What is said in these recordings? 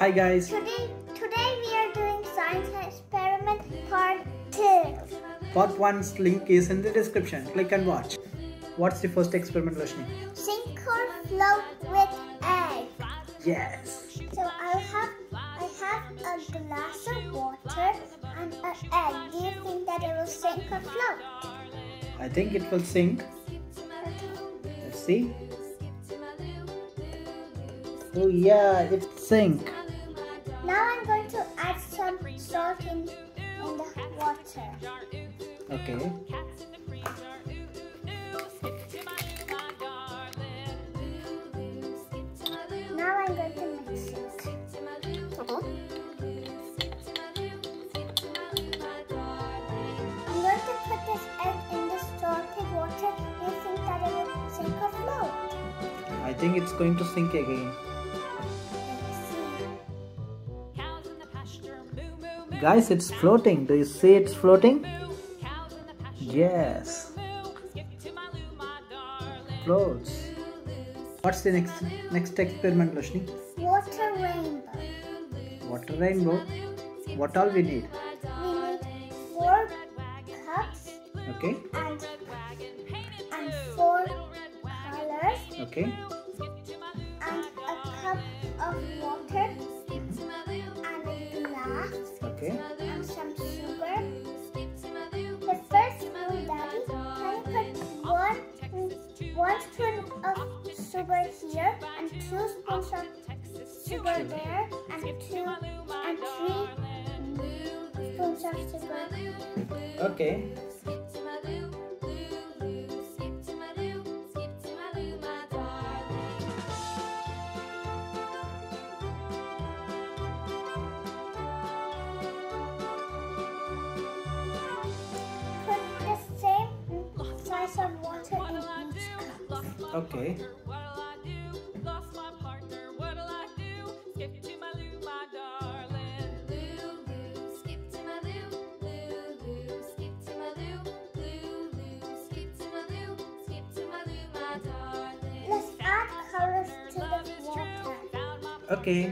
Hi guys. Today we are doing science experiment part 2. Part 1's link is in the description. Click and watch. What's the first experiment, Loshini? Sink or float with egg. Yes. So I have a glass of water and an egg. Do you think that it will sink or float? I think it will sink. Okay. Let's see. Oh yeah, it sank. Now I'm going to add some salt in the water. Okay. Now I'm going to mix it. I'm going to put this egg in the salted water. Do you think that it will sink or float? I think it's going to sink again. Guys, it's floating. Do you see it's floating? Yes. Floats. What's the next experiment, Loshini? Water rainbow. Water rainbow. What all we need? We need 4 cups. Okay. And 4 colors. Okay. And a cup of water. Okay. And some sugar. But first, Daddy, can you put one spoon of sugar here and 2 spoons of sugar there and 3 spoons of sugar? Okay. Some water in each cup. Okay. Let's add colors to the water. Okay.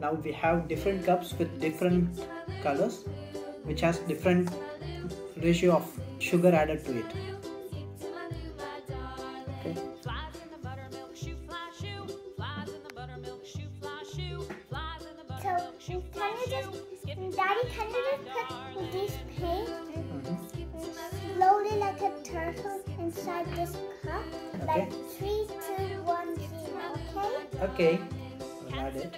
Now we have different cups with different colors, which has different ratio of sugar added to it. Okay. So Daddy, can you just put this paint slowly like a turtle inside this cup? Okay. Like 3, 2, 1, 0. Okay. Okay. We'll add it.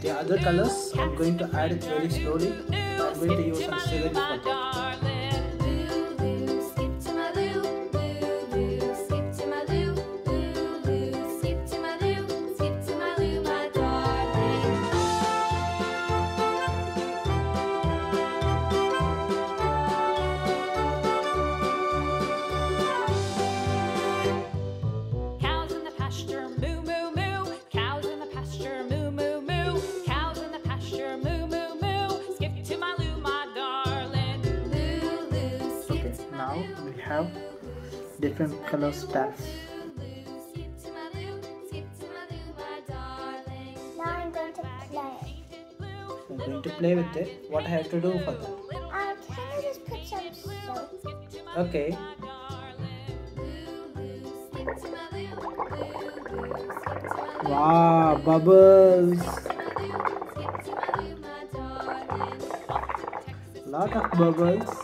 The other colors I'm going to add it very slowly. I'm going to use a syringe for that. Have different color stacks. Now I'm going to play. I'm going to play with it. What I have to do for that? Can I just put some soap? Okay. Wow, bubbles! Lot of bubbles.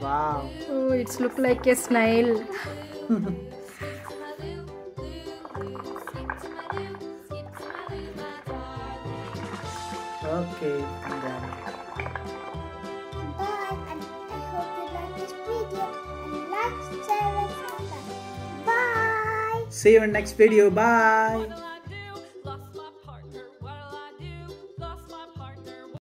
Wow. Oh, it's look like a snail. Okay. Bye, and I hope you like this video and like, share, and subscribe. Bye. See you in next video. Bye.